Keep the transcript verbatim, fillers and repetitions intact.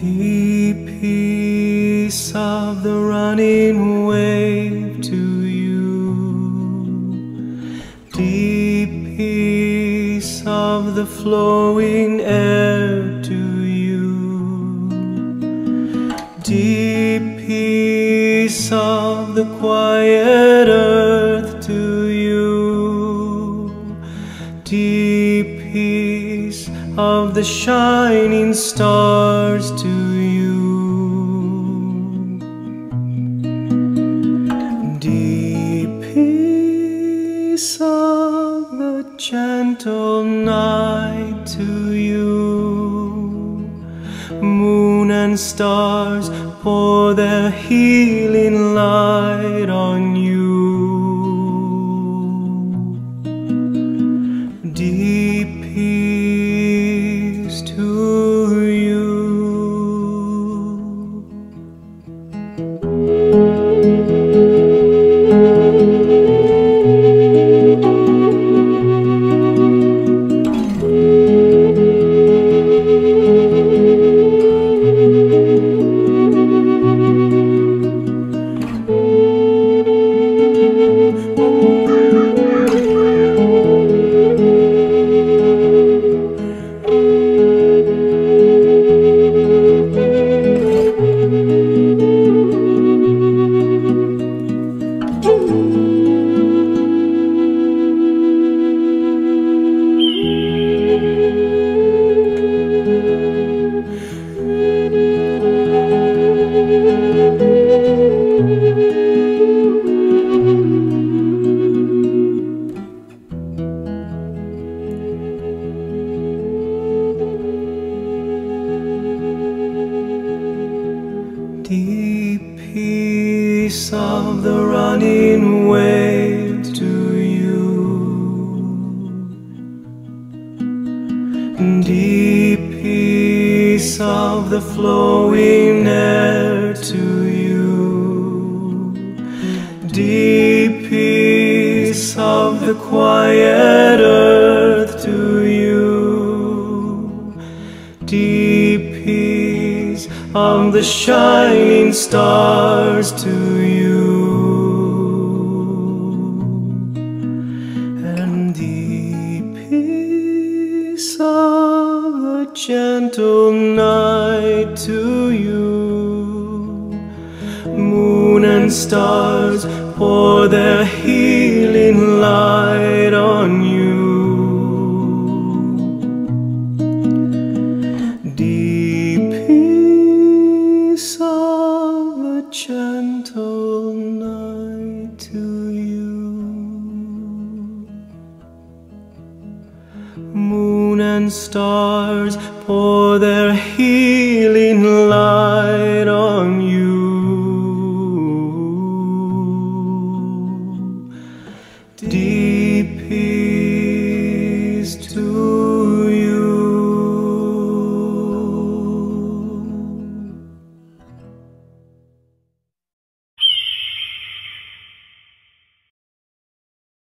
Deep peace of the running wave to you, deep peace of the flowing air to you, deep peace of the quiet earth to you, deep peace of the shining stars to you. Deep peace of the gentle night to you. Moon and stars pour their healing light on you. Deep peace of the running waves to you, deep peace of the flowing air to you, deep peace of the quiet earth to you, deep peace of the shining stars to you, and deep peace of the gentle night to you. Moon and stars pour their healing light on you. Deep peace of the gentle night to you. Moon and stars pour their healing light